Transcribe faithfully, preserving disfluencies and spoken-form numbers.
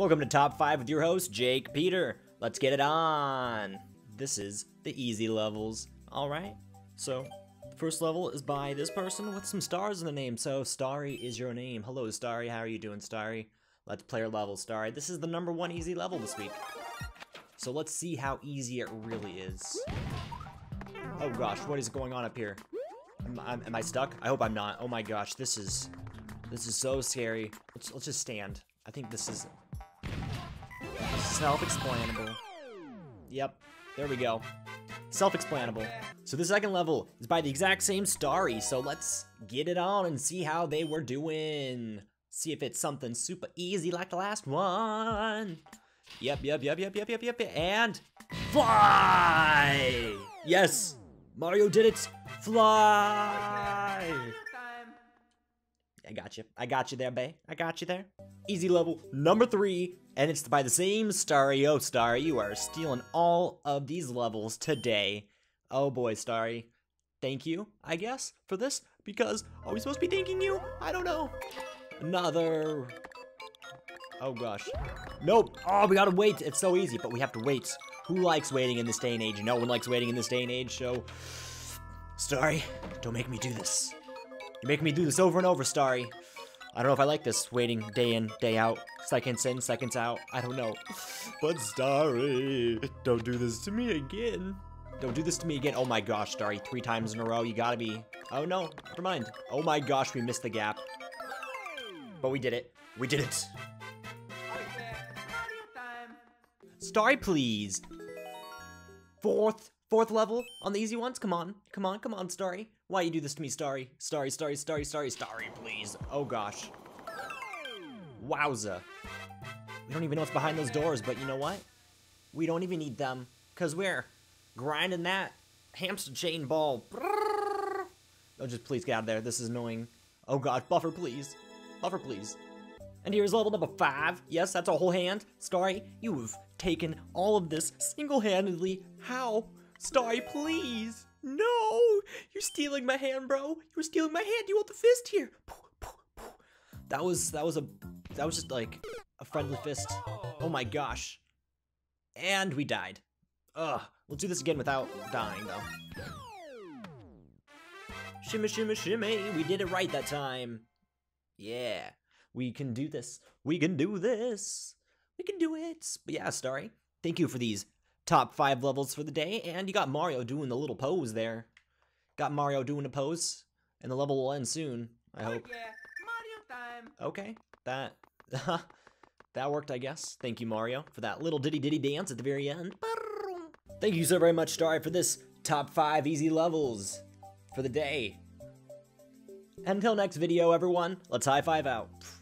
Welcome to Top five with your host, Jake Peter. Let's get it on. This is the easy levels. Alright, so the first level is by this person with some stars in the name. So Starry is your name. Hello, Starry. How are you doing, Starry? Let's play our level, Starry. This is the number one easy level this week. So let's see how easy it really is. Oh gosh, what is going on up here? Am, am, am I stuck? I hope I'm not. Oh my gosh, this is this is so scary. Let's, let's just stand. I think this is self-explainable. Yep, there we go. Self-explainable. So the second level is by the exact same Starry, so let's get it on and see how they were doing. See if it's something super easy like the last one. Yep, yep, yep, yep, yep, yep, yep, and fly! Yes, Mario did it. Fly! I got you. I got you there, bae. I got you there. Easy level number three, and it's by the same Starry. Oh, Starry, you are stealing all of these levels today. Oh boy, Starry. Thank you, I guess, for this, because are we supposed to be thanking you? I don't know. Another. Oh gosh. Nope. Oh, we gotta wait. It's so easy, but we have to wait. Who likes waiting in this day and age? No one likes waiting in this day and age, so Starry, don't make me do this. You're making me do this over and over, Starry. I don't know if I like this waiting day in, day out, seconds in, seconds out. I don't know. But Starry, don't do this to me again. Don't do this to me again. Oh my gosh, Starry, three times in a row. You gotta be. Oh no, never mind. Oh my gosh, we missed the gap. But we did it. We did it. Starry, please. Fourth. Fourth level on the easy ones. Come on, come on, come on, Starry. Why you do this to me, Starry? Starry, Starry, Starry, Starry, Starry, please. Oh gosh. Wowza. We don't even know what's behind those doors, but you know what? We don't even need them, cause we're grinding that hamster chain ball. Oh, just please get out of there. This is annoying. Oh gosh, buffer, please. Buffer, please. And here's level number five. Yes, that's a whole hand. Starry, you've taken all of this single-handedly. How? Starry, please! No! You're stealing my hand, bro! You're stealing my hand! You want the fist here! That was, that was a, that was just like a friendly fist. Oh my gosh. And we died. Ugh. We'll do this again without dying, though. Shimmy, shimmy, shimmy! We did it right that time! Yeah. We can do this. We can do this! We can do it! But yeah, Starry, thank you for these top five levels for the day, and you got Mario doing the little pose there. Got Mario doing a pose, and the level will end soon, I hope. Oh yeah, Mario time. Okay, that that worked, I guess. Thank you, Mario, for that little diddy diddy dance at the very end. Thank you so very much, Starry, for this top five easy levels for the day. Until next video, everyone, let's high five out.